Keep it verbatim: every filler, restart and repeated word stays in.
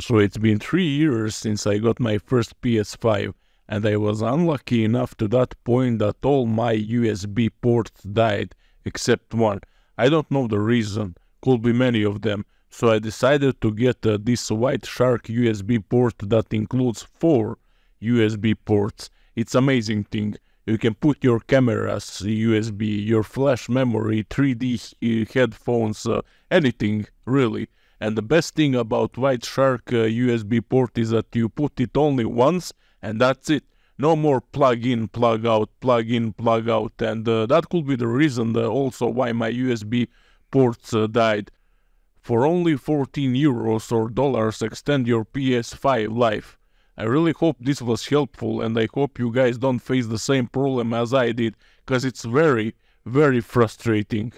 So it's been three years since I got my first P S five, and I was unlucky enough to that point that all my U S B ports died, except one. I don't know the reason, could be many of them, so I decided to get uh, this White Shark U S B port that includes four U S B ports. It's amazing thing. You can put your cameras, U S B, your flash memory, three D uh, headphones, uh, anything, really. And the best thing about White Shark uh, U S B port is that you put it only once, and that's it. No more plug-in, plug-out, plug-in, plug-out. And uh, that could be the reason uh, also why my U S B ports uh, died. For only fourteen euros or dollars, extend your P S five life. I really hope this was helpful, and I hope you guys don't face the same problem as I did, because it's very, very frustrating.